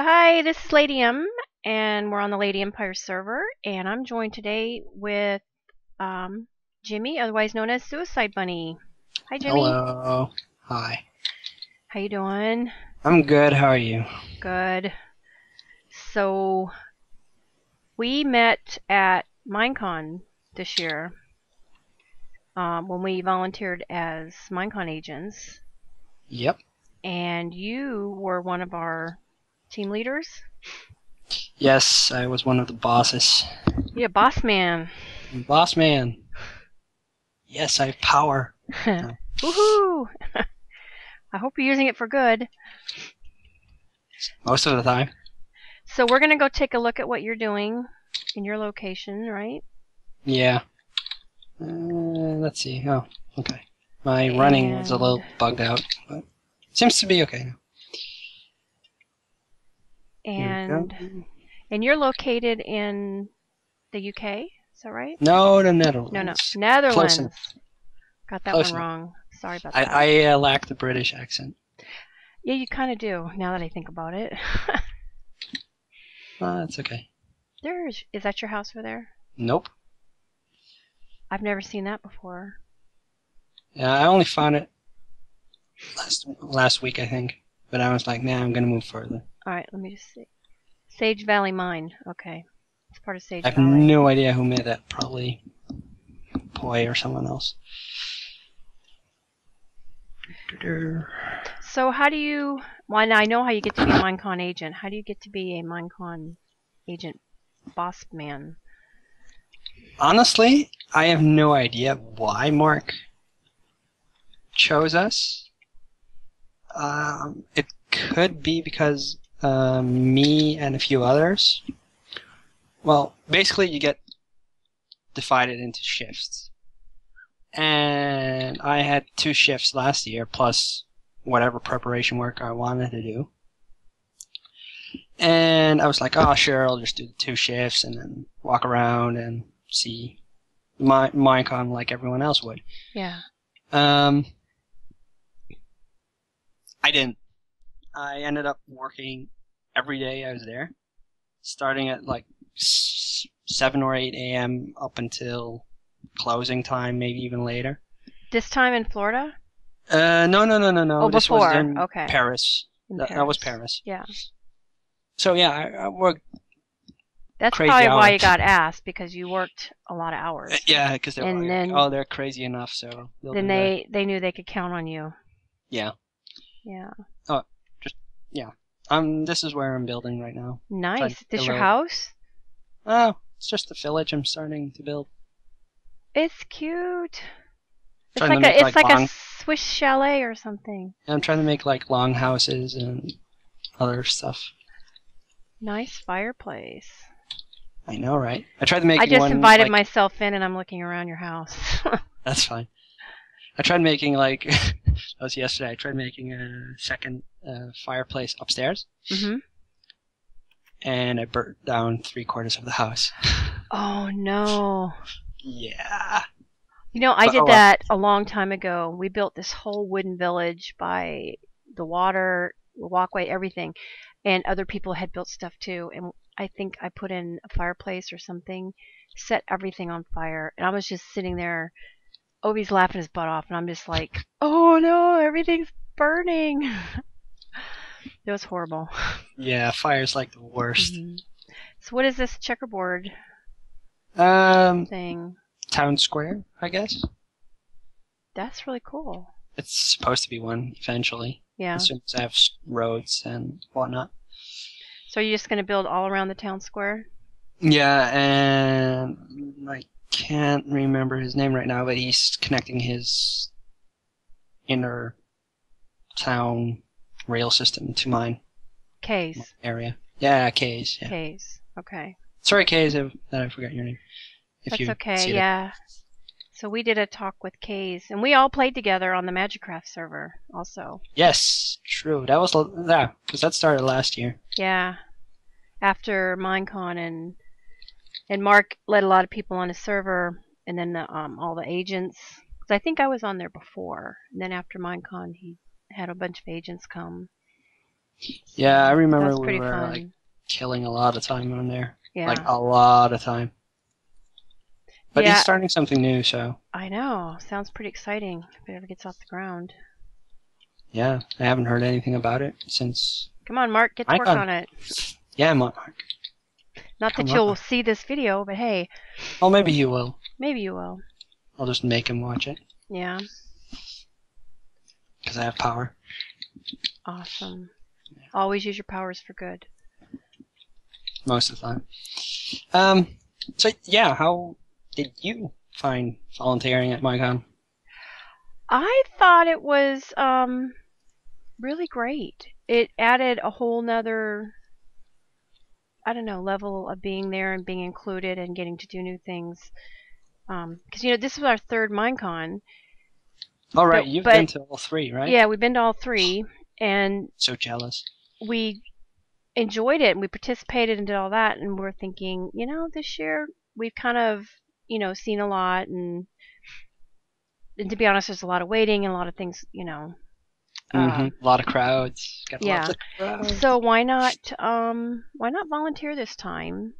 Hi, this is Lady M, and we're on the LadyMpire server, and I'm joined today with Jimmy, otherwise known as Suicide Bunny. Hi, Jimmy. Hello. Hi. How you doing? I'm good. How are you? Good. So, we met at Minecon this year when we volunteered as Minecon agents. Yep. And you were one of our team leaders? Yes, I was one of the bosses. Yeah, boss man. Boss man. Yes, I have power. Woohoo! I hope you're using it for good. Most of the time. So we're going to go take a look at what you're doing in your location, right? Yeah. Let's see. Oh, okay. My running was a little bugged out, but seems to be okay now. And you're located in the UK, is that right? No, the Netherlands. No, Netherlands. Got that one wrong. Sorry about that. I lack the British accent. Yeah, you kind of do, now that I think about it. That's okay. Is that your house over there? Nope. I've never seen that before. Yeah, I only found it last week, I think. But I was like, nah, I'm going to move further. Alright, let me just see. Sage Valley Mine. Okay. It's part of Sage Valley. I have no idea who made that. Probably Poi or someone else. So how do you... Well, I know how you get to be a Minecon agent. How do you get to be a Minecon agent boss man? Honestly, I have no idea why Mark chose us. It could be because me and a few others. Well, basically, you get divided into shifts, and I had 2 shifts last year plus whatever preparation work I wanted to do. And I was like, "Oh, sure, I'll just do the 2 shifts and then walk around and see Minecon like everyone else would." Yeah. I didn't. I ended up working every day I was there, starting at like 7 or 8 a.m. up until closing time, maybe even later. This time in Florida? No. Oh, this before. Was in okay. Paris. That was Paris. Yeah. So yeah, I worked. That's crazy probably hours. Why you got asked, because you worked a lot of hours. Yeah, because they were like, oh, they're crazy enough, so they'll then they knew they could count on you. Yeah. Yeah. Oh, just yeah. This is where I'm building right now. Nice. Is this your house? Oh, it's just the village I'm starting to build. It's cute. It's like a Swiss chalet or something. I'm trying to make like long houses and other stuff. Nice fireplace. I know, right? I tried to make. I just invited myself in, and I'm looking around your house. That's fine. I tried making like that was yesterday. I tried making a second fireplace upstairs, and I burnt down 3/4 of the house. Oh no! Yeah. You know, I did that a long time ago. We built this whole wooden village by the water, the walkway, everything, and other people had built stuff too. And I think I put in a fireplace or something, set everything on fire, and I was just sitting there. Obi's laughing his butt off, and I'm just like, oh no, everything's burning. It was horrible. Yeah, fire's like the worst. So what is this checkerboard thing? Town square, I guess. That's really cool. It's supposed to be one eventually. Yeah. As soon as I have roads and whatnot. So are you just going to build all around the town square? Yeah, and like can't remember his name right now, but he's connecting his inner town rail system to mine. K's. Area. Yeah, K's. Yeah. K's. Okay. Sorry, K's, that I forgot your name. That's okay, yeah. So we did a talk with K's, and we all played together on the Magicraft server also. Yes, true. That was, yeah, because that started last year. Yeah. After Minecon and Mark led a lot of people on his server, and then all the agents. Because I think I was on there before. And then after Minecon, he had a bunch of agents come. Yeah, I remember we were fun. Like killing a lot of time on there. Yeah. Like a lot of time. But yeah. He's starting something new, so. I know. Sounds pretty exciting if it ever gets off the ground. Yeah, I haven't heard anything about it since. Come on, Mark, get to work on it. Yeah, I'm on, Mark. Not that you'll see this video, but hey. Oh, maybe you will. Maybe you will. I'll just make him watch it. Yeah. Because I have power. Awesome. Yeah. Always use your powers for good. Most of the time. So, yeah, how did you find volunteering at Minecon? I thought it was really great. It added a whole nother, I don't know, level of being there and being included and getting to do new things. Because, you know, this was our third Minecon. All right, but, you've been to all three, right? Yeah, we've been to all three. And so jealous. We enjoyed it and we participated and did all that. And we're thinking, you know, this year we've kind of, you know, seen a lot. And to be honest, there's a lot of waiting and a lot of things, you know. A lot of crowds. Got yeah. Lots of crowds. So why not volunteer this time?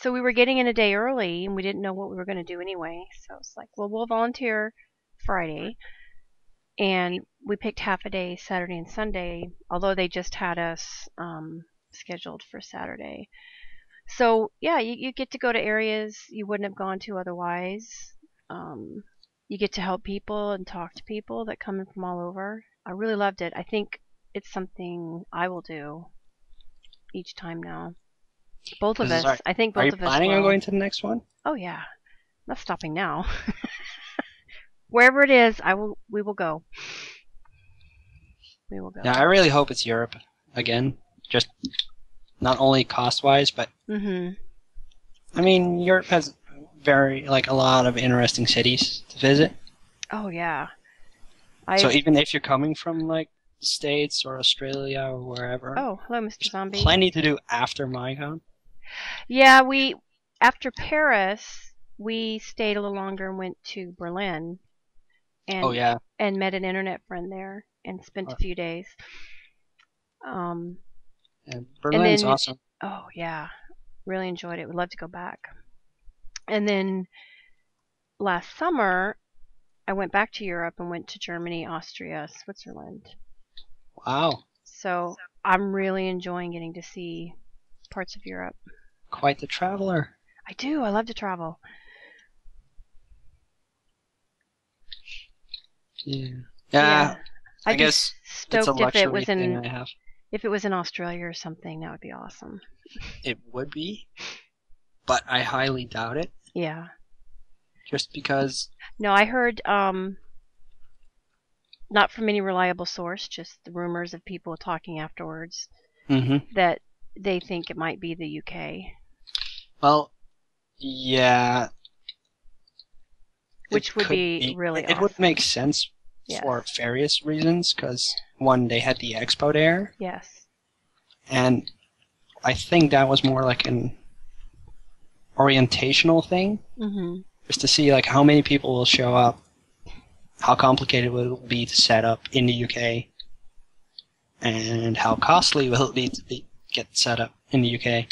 So we were getting in a day early, and we didn't know what we were going to do anyway. So it's like, well, we'll volunteer Friday, and we picked half a day Saturday and Sunday. Although they just had us scheduled for Saturday. So yeah, you get to go to areas you wouldn't have gone to otherwise. You get to help people and talk to people that come in from all over. I really loved it. I think it's something I will do each time now. Both of us. I think both of us will. Are you planning on going to the next one? Oh, yeah. Not stopping now. Wherever it is, we will go. We will go. Yeah, I really hope it's Europe again. Just not only cost-wise, but... I mean, Europe has a lot of interesting cities to visit. Oh, yeah. So even if you're coming from, like, the States or Australia or wherever... Oh, hello, Mr. Zombie. Plenty to do after Minecon. Yeah, after Paris, we stayed a little longer and went to Berlin. And, oh, yeah. And met an internet friend there and spent a few days. Yeah, Berlin's awesome. Oh, yeah. Really enjoyed it. Would love to go back. And then last summer... I went back to Europe and went to Germany, Austria, Switzerland. Wow. So I'm really enjoying getting to see parts of Europe. Quite the traveler. I do. I love to travel. Yeah. Yeah. I guess it's a luxury thing I have. If it was in Australia or something, that would be awesome. It would be, but I highly doubt it. Yeah. Just because... No, I heard, not from any reliable source, just the rumors of people talking afterwards, that they think it might be the UK. Well, yeah. Which would be really awesome. It would make sense for various reasons, because, one, they had the expo there. Yes. And I think that was more like an orientational thing. Just to see, like, how many people will show up, how complicated will it be to set up in the UK, and how costly will it be to get set up in the UK.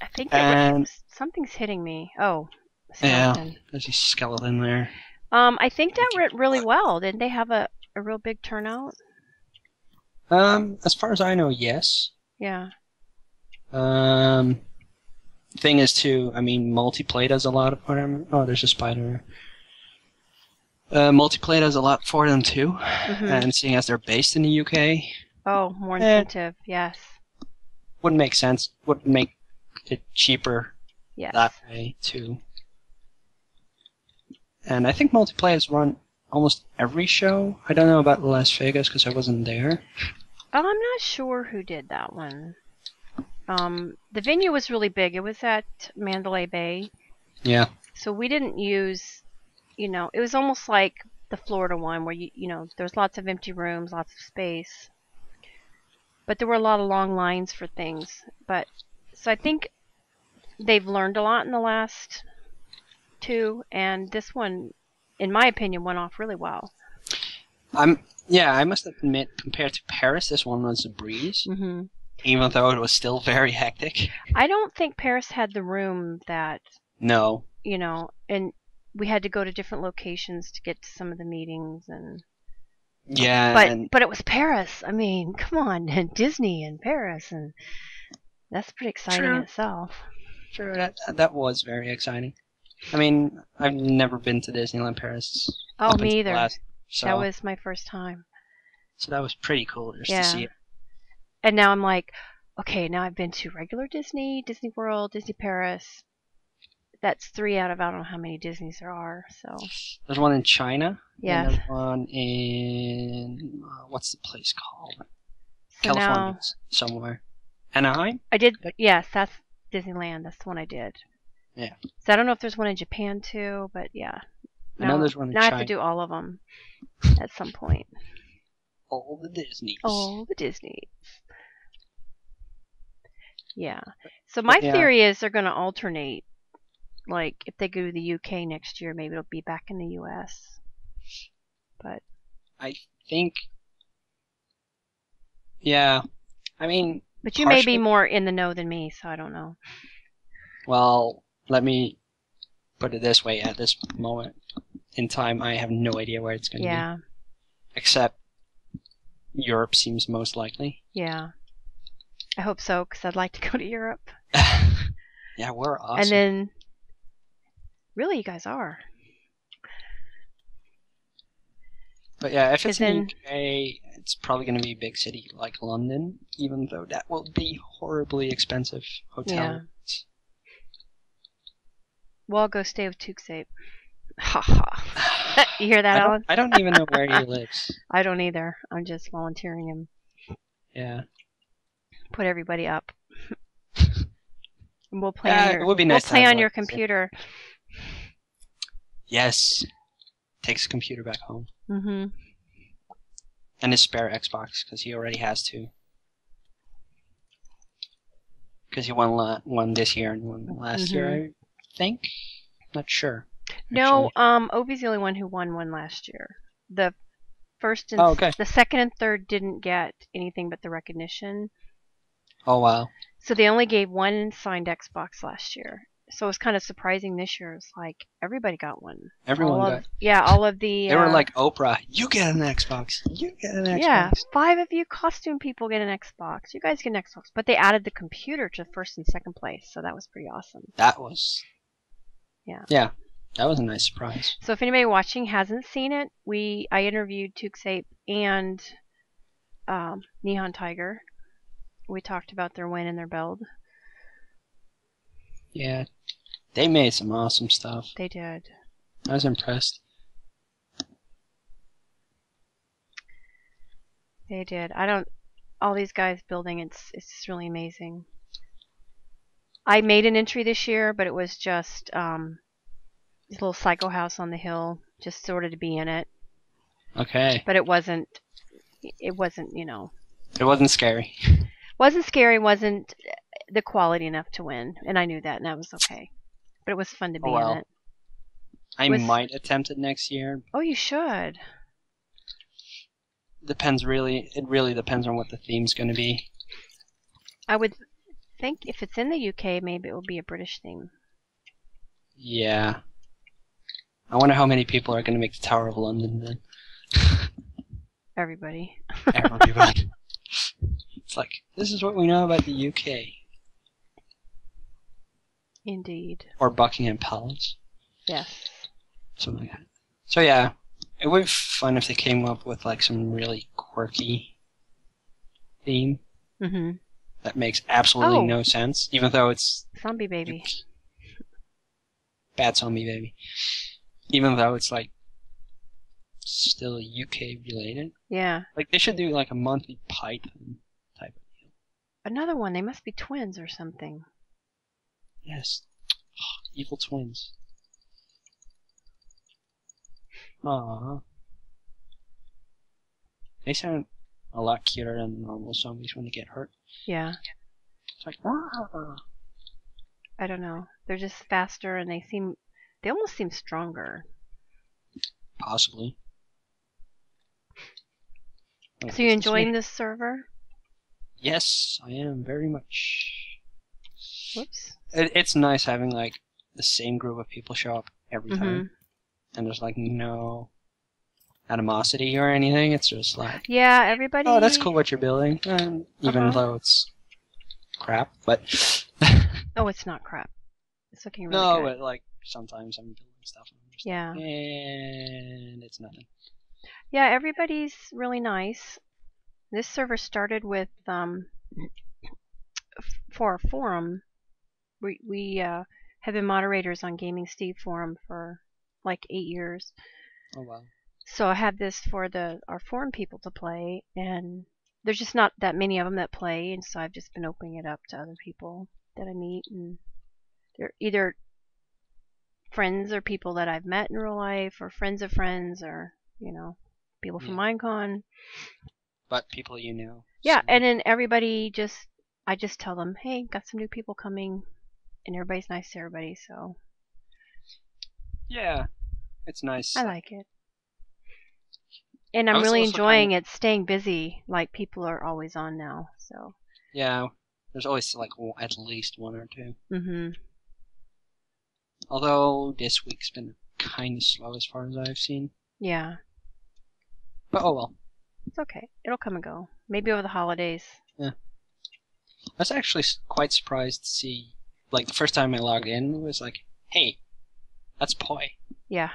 I think something's hitting me. Oh, skeleton. Yeah, there's a skeleton there. I think that went really well. Didn't they have a real big turnout? As far as I know, yes. Yeah. Thing is, too, I mean, Multiplay does a lot for them. Oh, there's a spider. Multiplay does a lot for them, too. And seeing as they're based in the UK... Oh, more incentive, yes. Would make sense. Would make it cheaper that way, too. And I think Multiplay has run almost every show. I don't know about Las Vegas, because I wasn't there. I'm not sure who did that one. The venue was really big. It was at Mandalay Bay. Yeah. So we didn't use, you know, it was almost like the Florida one where, you know, there's lots of empty rooms, lots of space. But there were a lot of long lines for things. But, so I think they've learned a lot in the last two, and this one, in my opinion, went off really well. Yeah, I must admit, compared to Paris, this one was a breeze. Mm-hmm. Even though it was still very hectic. I don't think Paris had the room that... No. You know, and we had to go to different locations to get to some of the meetings and... Yeah. But it was Paris. I mean, come on, and Disney and Paris, and that's pretty exciting in itself. True, that was very exciting. I mean, I've never been to Disneyland Paris. Oh, me either. That was my first time. So that was pretty cool just to see it. And now I'm like, okay, now I've been to regular Disney, Disney World, Disney Paris. That's 3 out of I don't know how many Disneys there are. So there's one in China. Yeah. There's one in what's the place called? So California, somewhere. Anaheim. I did. Yes, that's Disneyland. That's the one I did. Yeah. So I don't know if there's one in Japan too, but yeah. Now, I know there's one in China. I have to do all of them at some point. All the Disneys. All the Disneys. Yeah. So my theory is they're going to alternate. Like, if they go to the UK next year, maybe it'll be back in the US. But I think, yeah, I mean. But you may be more in the know than me, so I don't know. Well, let me put it this way: at this moment in time, I have no idea where it's going to be. Except Europe seems most likely. Yeah, I hope so, because I'd like to go to Europe. Yeah, we're awesome. And then. Really, you guys are. But yeah, if it's in the UK, it's probably going to be a big city like London, even though that will be horribly expensive hotel. Yeah. Well, I'll go stay with TuxSape. Ha ha. You hear that, Alan? I don't even know where he lives. I don't either. I'm just volunteering him. Yeah. Put everybody up. And we'll play on your, it would be nice to play on your computer. Yes. Takes the computer back home. Mm-hmm. And his spare Xbox, because he already has two. Because he won this year and won last year, I think? Not sure. No, Obi's the only one who won one last year. The first and the second and third didn't get anything but the recognition. Oh, wow. So they only gave one signed Xbox last year. So it was kind of surprising this year. It's like everybody got one. Everyone got. Yeah, all of the. They were like Oprah. You get an Xbox. You get an Xbox. Yeah, 5 of you costume people get an Xbox. You guys get an Xbox. But they added the computer to first and second place, so that was pretty awesome. That was. Yeah. Yeah, that was a nice surprise. So if anybody watching hasn't seen it, I interviewed TuxSape and Nihon Tiger. We talked about their win and their build. Yeah. They made some awesome stuff. They did. I was impressed. They did. All these guys building, it's really amazing. I made an entry this year, but it was just this little psycho house on the hill, just sort of to be in it. Okay. But it wasn't, you know. It wasn't scary. Wasn't scary, wasn't the quality enough to win, and I knew that, and that was okay. But it was fun to be in it. I might attempt it next year. Oh, you should. It really depends on what the theme's going to be. I would think if it's in the UK, maybe it will be a British theme. Yeah. I wonder how many people are going to make the Tower of London then. Everybody. Everybody. It's like, this is what we know about the UK. Indeed. Or Buckingham Palace. Yes. Something like that. So yeah, it would be fun if they came up with like some really quirky theme that makes absolutely no sense, even though it's zombie baby. Bad zombie baby. Even though it's like still UK related. Yeah. Like they should do like a monthly Python type of deal. Another one. They must be twins or something. Yes. Oh, evil twins. Aww. They sound a lot cuter than normal zombies when they get hurt. Yeah. It's like, ah. I don't know. They're just faster and they almost seem stronger. Possibly. So you enjoying this server? Yes, I am very much. Whoops. It's nice having like the same group of people show up every time, and there's like no animosity or anything. It's just like, yeah, everybody. Oh, that's cool what you're building, and even though it's crap, but oh, it's not crap. It's looking really good. No, but like sometimes I'm building stuff and I'm just like, and it's nothing. Yeah, everybody's really nice. This server started with for a forum. We have been moderators on Gaming Steve forum for like 8 years. Oh wow! So I had this for our forum people to play, and there's just not that many of them that play, and so I've just been opening it up to other people that I meet, and they're either friends or people that I've met in real life, or friends of friends, or you know, people from Minecon. But people you know. Yeah, so. And then everybody I just tell them, hey, got some new people coming, and everybody's nice to everybody, so. Yeah, it's nice. I like it. And I'm really enjoying it, staying busy, like people are always on now, so. Yeah, there's always like at least one or two. Mm-hmm. Although this week's been kind of slow as far as I've seen. Yeah. But oh well. It's okay. It'll come and go. Maybe over the holidays. Yeah. I was actually quite surprised to see, like, the first time I logged in, it was like, hey, that's Poi. Yeah.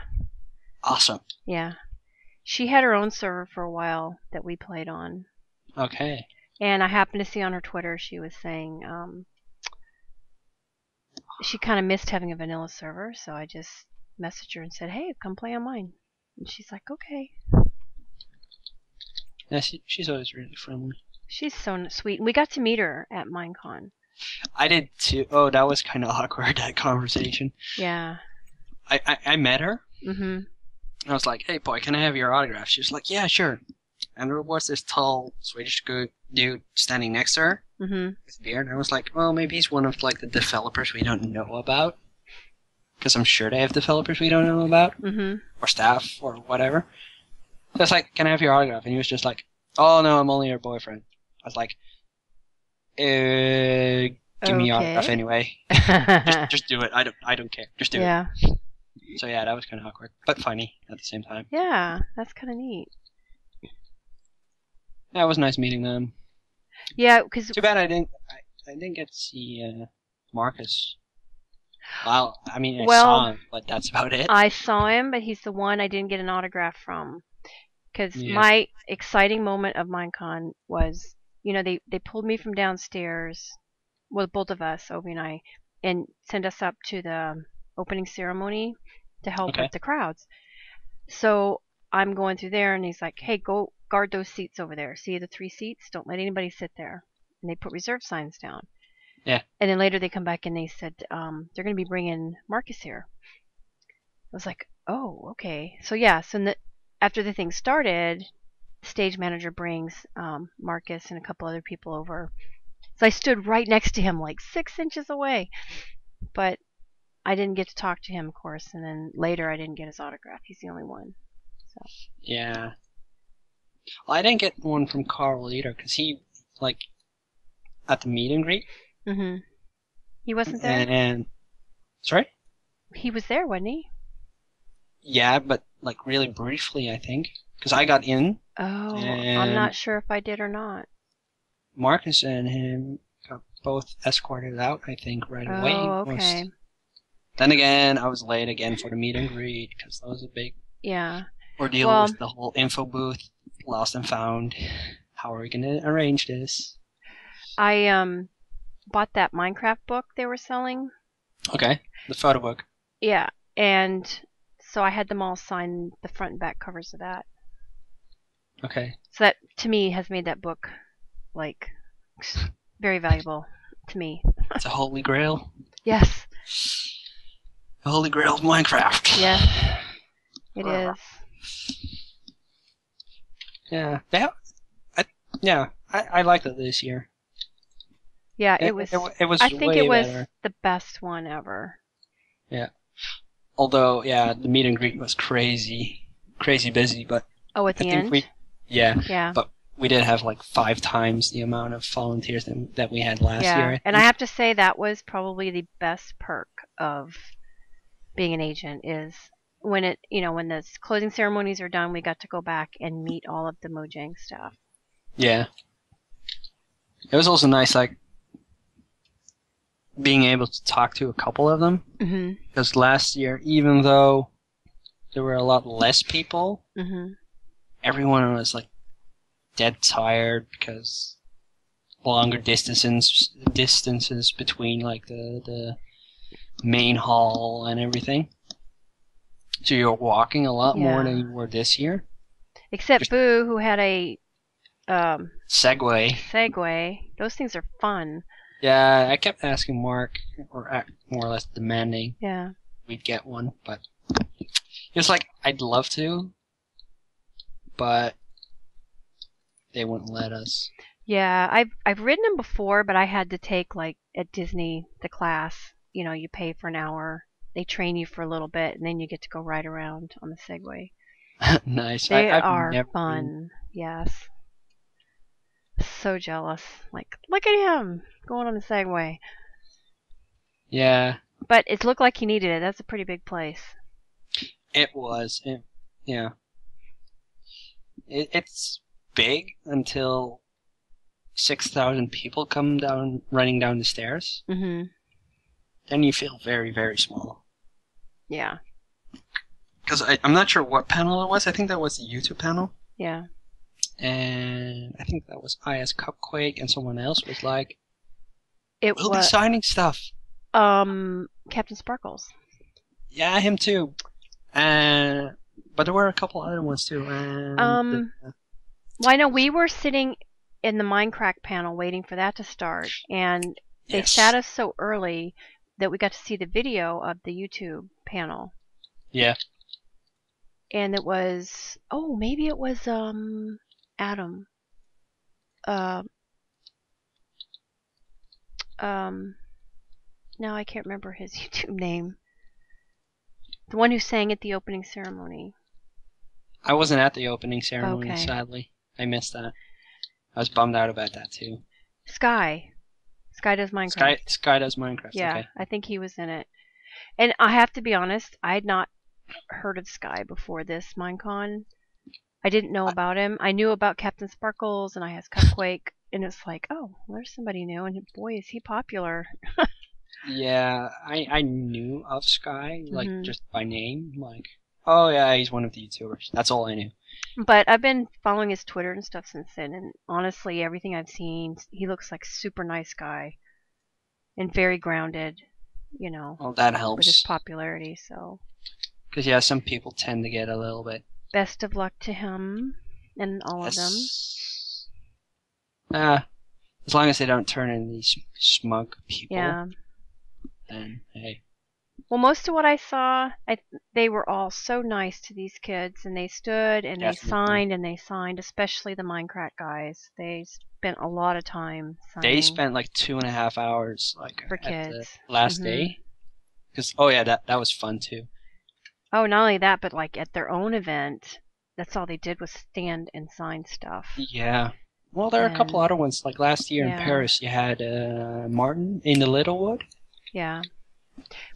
Awesome. Yeah. She had her own server for a while that we played on. Okay. And I happened to see on her Twitter she was saying she kind of missed having a vanilla server, so I just messaged her and said, hey, come play on mine. And she's like, okay. Yeah, she's always really friendly. She's so sweet. We got to meet her at Minecon. I did too. Oh, that was kind of awkward, that conversation. Yeah. I met her. Mm-hmm. I was like, hey, boy, can I have your autograph? She was like, yeah, sure. And there was this tall Swedish dude standing next to her with a beard. And I was like, well, maybe he's one of like the developers we don't know about. Because I'm sure they have developers we don't know about, or staff, or whatever. So I was like, can I have your autograph? And he was just like, oh, no, I'm only your boyfriend. I was like, give me your autograph anyway. just do it. I don't care. Just do it. So, yeah, that was kind of awkward, but funny at the same time. Yeah, that's kind of neat. Yeah, it was nice meeting them. Yeah, because... Too bad I didn't get to see Marcus. Wow, I mean, saw him, but that's about it. I saw him, but he's the one I didn't get an autograph from. Because my exciting moment of Minecon was, you know, they pulled me from downstairs, well, both of us, Obi and I, and sent us up to the opening ceremony to help with the crowds. So I'm going through there, and he's like, hey, go guard those seats over there. See the 3 seats? Don't let anybody sit there. And they put reserve signs down. Yeah. And then later they come back and they said they're going to be bringing Marcus here. I was like, oh, okay. So yeah, so after the thing started, stage manager brings Marcus and a couple other people over. So I stood right next to him, like 6 inches away. But I didn't get to talk to him, of course. And then later I didn't get his autograph. He's the only one. So. Yeah. Well, I didn't get one from Carl either because he, like, at the meet and greet. Mm-hmm. He wasn't there? And sorry? He was there, wasn't he? Yeah, but like really briefly, I think. Because I got in. Oh, I'm not sure if I did or not. Marcus and him got both escorted out, I think, right away. Oh, okay. Then again, I was late again for the meet and greet because that was a big ordeal with the whole info booth, lost and found. How are we going to arrange this? I, bought that Minecraft book they were selling. Okay, the photo book. Yeah, and so I had them all sign the front and back covers of that. Okay. So that, to me, has made that book, like, very valuable to me. It's a holy grail. Yes. The holy grail of Minecraft. Yes, it is. Yeah, I liked it this year. Yeah, it was. I think it was better. The best one ever. Yeah, although the meet and greet was crazy busy, but at the end. Yeah, but we did have like 5 times the amount of volunteers that we had last year. Yeah, and I have to say that was probably the best perk of being an agent is when it, you know, when the closing ceremonies are done, we got to go back and meet all of the Mojang staff. Yeah. It was also nice, like, being able to talk to a couple of them. Mm-hmm. Because last year, even though there were a lot less people, mm-hmm. everyone was, like, dead tired because longer distances between, like, the main hall and everything. So you're walking a lot more than you were this year. Except Boo, who had a... Segway. Those things are fun. Yeah, I kept asking Mark, or more or less demanding we'd get one, but he was like, I'd love to, but they wouldn't let us. Yeah, I've ridden them before, but I had to take, like, at Disney, the class, you know, you pay for an hour, they train you for a little bit, and then you get to go ride around on the Segway. Nice. They are fun. Yes. So jealous. Like, look at him going on the Segway. Yeah. But it looked like he needed it. That's a pretty big place. It was. Yeah. It's big until 6,000 people come down, running down the stairs. Mm-hmm. Then you feel very, very small. Yeah. Because I'm not sure what panel it was. I think that was the YouTube panel. Yeah. And I think that was iHasCupquake, and someone else was like, we'll be signing stuff. CaptainSparklez. Yeah, him too. But there were a couple other ones too. And well, I know we were sitting in the Minecraft panel waiting for that to start, and they sat us so early that we got to see the video of the YouTube panel. Yeah. And it was, maybe it was Adam. Now I can't remember his YouTube name. The one who sang at the opening ceremony. I wasn't at the opening ceremony, sadly. I missed that. I was bummed out about that too. Sky does Minecraft. Sky does Minecraft. Yeah, okay. I think he was in it. And I have to be honest, I had not heard of Sky before this Minecon. I didn't know about him. I knew about CaptainSparklez and iHasCupquake, and it's like, there's somebody new, and boy, is he popular. Yeah, I knew of Sky, like, just by name. Like, he's one of the YouTubers. That's all I knew. But I've been following his Twitter and stuff since then, and honestly, everything I've seen, he looks like super nice guy and very grounded, you know. Oh, that helps. With his popularity, so... Because, yeah, some people tend to get a little bit... Best of luck to him and all of them. As long as they don't turn into these smug people. Yeah. Then, hey. Well, most of what I saw, they were all so nice to these kids, and they stood, and Definitely. They signed, especially the Minecraft guys. They spent a lot of time signing. They spent, like, 2.5 hours, like, for kids. The last day. Because, that was fun, too. Oh, not only that, but like at their own event, that's all they did was stand and sign stuff. Yeah. Well, there are a couple other ones. Like last year in Paris, you had Martin in the Littlewood. Yeah.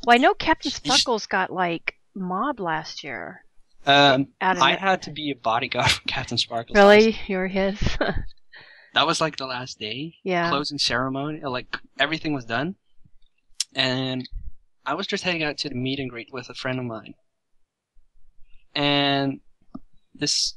Well, I know CaptainSparklez got like mobbed last year. I had to be a bodyguard for CaptainSparklez. Really? You were his? That was like the last day. Yeah. Closing ceremony. Like everything was done. And I was just heading out to the meet and greet with a friend of mine. And this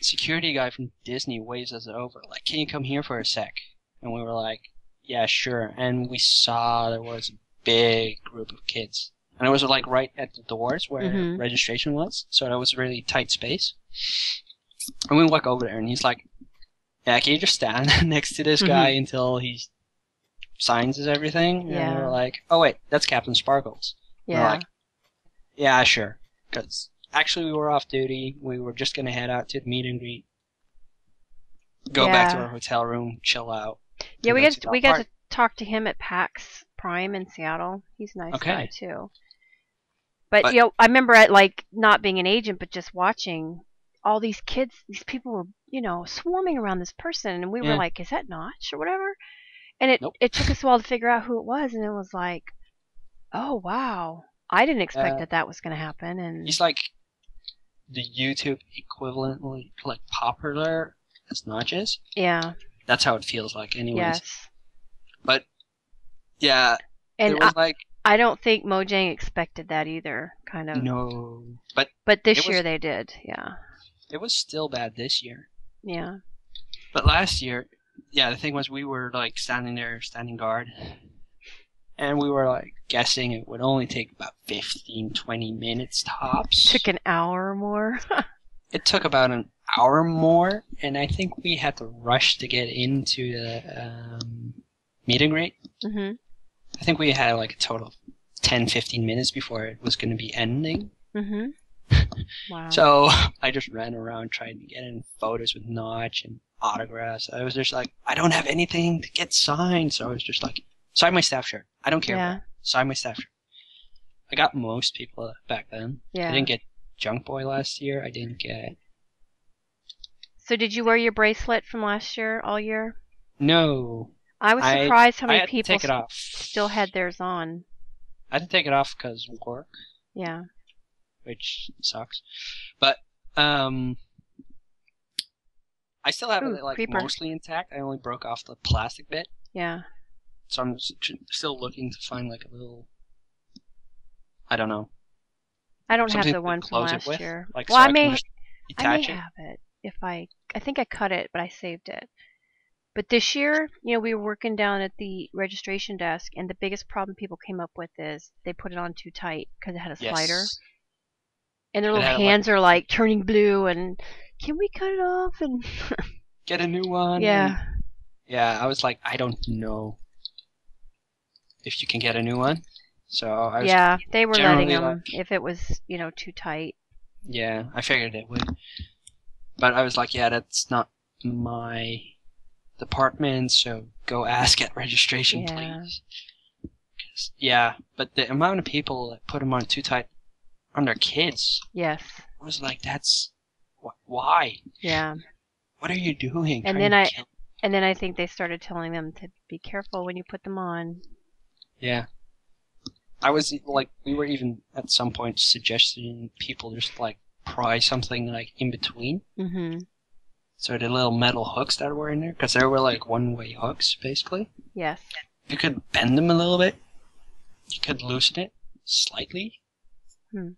security guy from Disney waves us over, like, can you come here for a sec? And we were like, yeah, sure. And we saw there was a big group of kids. And it was, like, right at the doors where registration was, so that was a really tight space. And we walk over there, and he's like, yeah, can you just stand next to this guy until he signs everything? Yeah. And we're like, wait, that's CaptainSparklez. Yeah. We're like, yeah, sure. Because... Actually, we were off duty. We were just going to head out to the meet and greet, go back to our hotel room, chill out. Yeah, we got to talk to him at PAX Prime in Seattle. He's a nice guy, too. But, I remember, like, not being an agent, but just watching all these kids, these people were, you know, swarming around this person, and we were like, is that Notch or whatever? And it took us a while to figure out who it was, and it was like, oh wow, I didn't expect that was going to happen. And he's like the YouTube equivalently, like, popular as Notch is. Yeah. That's how it feels like, anyways. Yes. But yeah, and it was I don't think Mojang expected that either, kind of. No. But this year they did, yeah. It was still bad this year. Yeah. But last year, yeah, the thing was we were like standing there, standing guard, and we were like guessing it would only take about 15, 20 minutes tops. It took an hour or more. It took about an hour more, and I think we had to rush to get into the meet and greet. Mm-hmm. I think we had like a total of 10, 15 minutes before it was going to be ending. Mm-hmm. Wow. So I just ran around trying to get in photos with Notch and autographs. I was just like, I don't have anything to get signed. So I was just like, sign my staff shirt. I don't care. Yeah. Sign my staff shirt. I got most people back then. Yeah. I didn't get Junk Boy last year. I didn't get... So did you wear your bracelet from last year all year? No. I was surprised how many people still had theirs on. I had to take it off because of work. Yeah. Which sucks. But, I still have it, like, mostly intact. I only broke off the plastic bit. Yeah. So I'm still looking to find, like, a little... I don't know. I don't have the one from last year. Like, well, so I may have it. If I think I cut it, but I saved it. But this year, you know, we were working down at the registration desk, and the biggest problem people came up with is they put it on too tight because it had a slider. And their little hands are like turning blue, and can we cut it off and get a new one? Yeah. And, yeah, I was like, I don't know if you can get a new one. So I was they were letting them if it was, you know, too tight. Yeah, I figured it would. But I was like, yeah, that's not my department, so go ask at registration, please. Yeah, but the amount of people that put them on too tight on their kids. Yes. I was like, that's why? Yeah. What are you doing? And then I think they started telling them to be careful when you put them on. Yeah. I was like, we were even at some point suggesting people just like pry something like in between. Mm-hmm. So the little metal hooks that were in there, because they were like one-way hooks, basically. Yes. You could bend them a little bit. You could loosen it slightly. Hmm.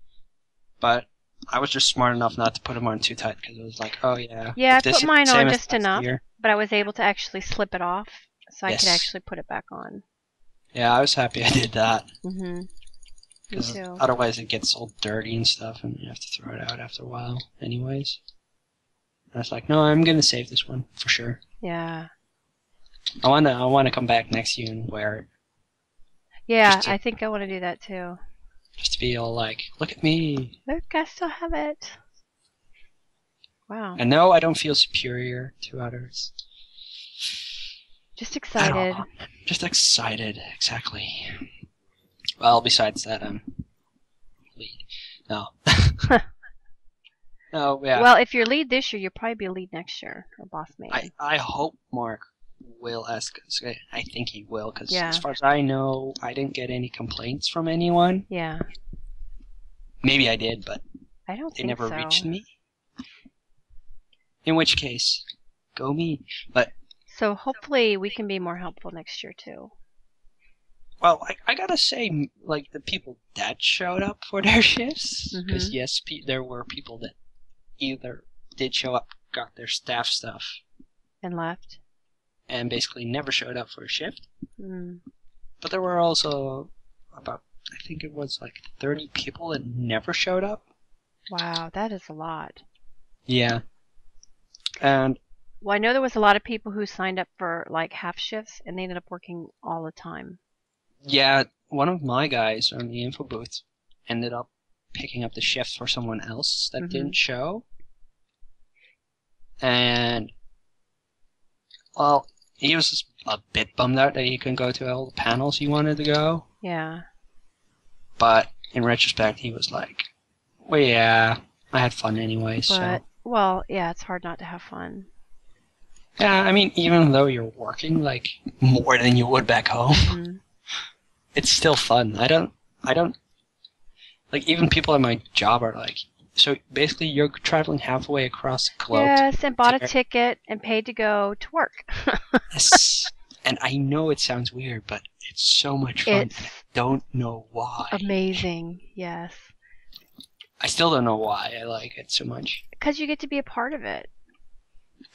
But I was just smart enough not to put them on too tight, because it was like, oh yeah. Yeah, I put mine on just enough, but I was able to actually slip it off, so I could actually put it back on. Yeah, I was happy I did that. Mm-hmm. Me too. Otherwise it gets all dirty and stuff, and you have to throw it out after a while anyways. I was like, no, I'm gonna save this one for sure. Yeah. I wanna come back next year and wear it. Yeah, I think I wanna do that too. Just to be all like, look at me. Look, I still have it. Wow. And no, I don't feel superior to others. Just excited. Just excited, exactly. Well, besides that, lead. No. No, yeah. Well, if you're lead this year, you'll probably be a lead next year, or boss maybe. I hope Mark will ask. I think he will, because as far as I know, I didn't get any complaints from anyone. Yeah. Maybe I did, but I don't think so. They never reached me. In which case, go me. But so hopefully we can be more helpful next year too. Well, I gotta say, like, the people that showed up for their shifts, because yes, there were people that either did show up, got their staff stuff, and left, and basically never showed up for a shift. Mm. But there were also about, I think it was like 30 people that never showed up. Wow, that is a lot. Yeah. And well, I know there was a lot of people who signed up for like half shifts, and they ended up working all the time. Yeah, one of my guys on the info booth ended up picking up the shift for someone else that didn't show. And, well, he was a bit bummed out that he couldn't go to all the panels he wanted to go. Yeah. But in retrospect, he was like, well, yeah, I had fun anyway, so. Well, yeah, it's hard not to have fun. Yeah, I mean, even though you're working, like, more than you would back home, it's still fun. I don't, like, even people at my job are like, so basically you're traveling halfway across the globe. Yes, and bought a ticket and paid to go to work. Yes, and I know it sounds weird, but it's so much fun. It's, and I don't know why. Amazing, yes. I still don't know why I like it so much. Because you get to be a part of it.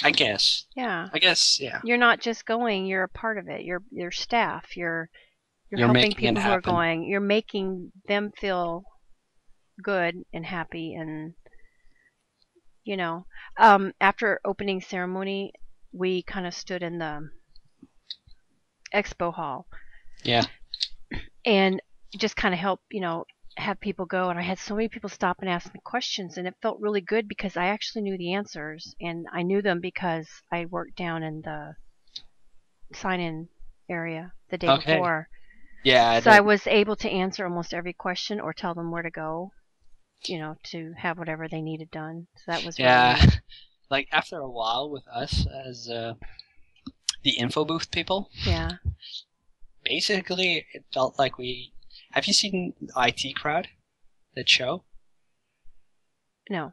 I guess. Yeah. I guess, yeah. You're not just going, you're a part of it. You're staff. You're helping people who are going. You're making them feel good and happy and, you know. After opening ceremony, we kind of stood in the expo hall. Yeah. And just kind of help, you know, have people go, and I had so many people stop and ask me questions, and it felt really good because I actually knew the answers, and I knew them because I worked down in the sign-in area the day before. Yeah. I was able to answer almost every question or tell them where to go, you know, to have whatever they needed done. So that was really nice. Like after a while with us as the info booth people. Yeah. Basically, it felt like we. Have you seen IT Crowd, that show? No.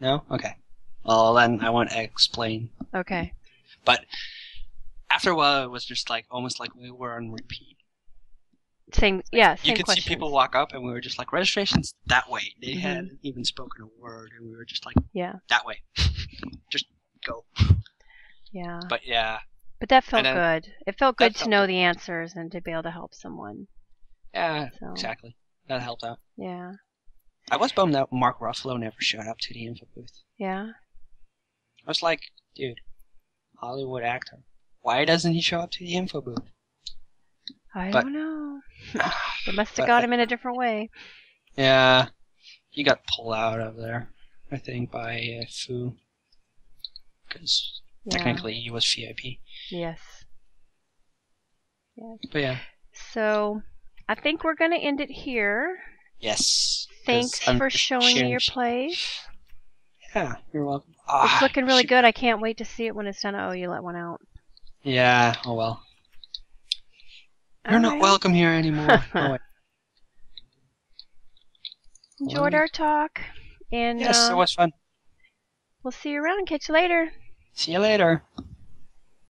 No? Okay. Well, then I won't explain. Okay. But after a while, it was just like almost like we were on repeat. Same question. You could see people walk up, and we were just like, registration's that way. They hadn't even spoken a word, and we were just like, that way. Just go. Yeah. But yeah. But that felt good. It felt good to know the answers and to be able to help someone. Yeah, so. Exactly. That helped out. Yeah. I was bummed that Mark Ruffalo never showed up to the info booth. Yeah. I was like, dude, Hollywood actor. Why doesn't he show up to the info booth? I don't know. They must have got him in a different way. Yeah. He got pulled out of there, I think, by Fu. Because technically he was VIP. Yes. Yeah. But yeah. So... I think we're going to end it here. Yes. Thanks for showing me your plays. Yeah, you're welcome. It's looking really good. I can't wait to see it when it's done. Oh, you let one out. Yeah, oh well. You're not welcome here anymore. Oh, enjoyed our talk. And, yes, it was fun. We'll see you around. Catch you later. See you later.